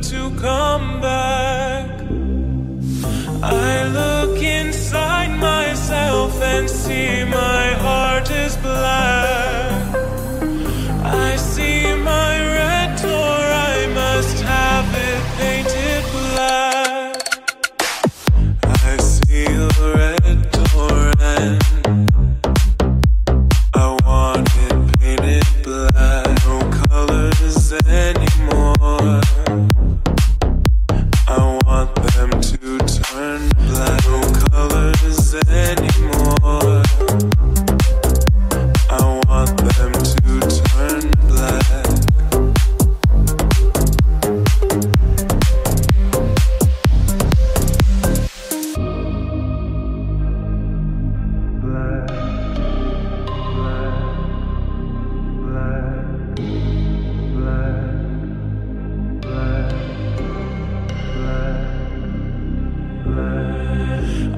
good to come back. I look inside myself and see my heart is black. I see my red door, I must have it painted black. I see the red door and I want it painted black. No colors anymore, I want them to turn black. No colors anymore, I want them to turn black.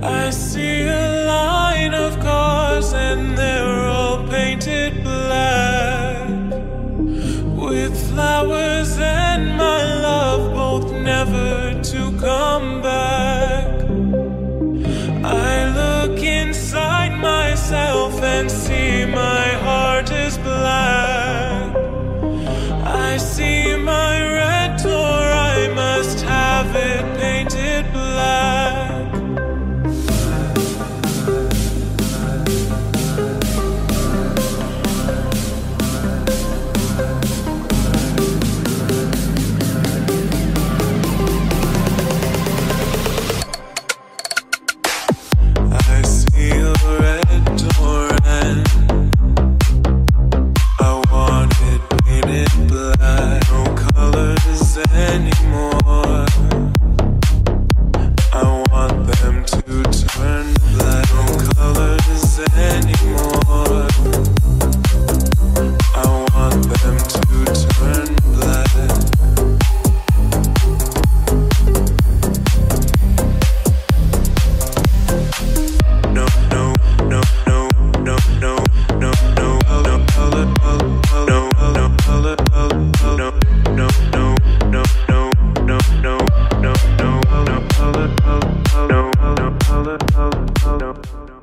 I see a line of cars and they're all painted black, with flowers and my love both never to come back. I look inside myself and see my heart is black. I see my red door, I must have it painted black. No.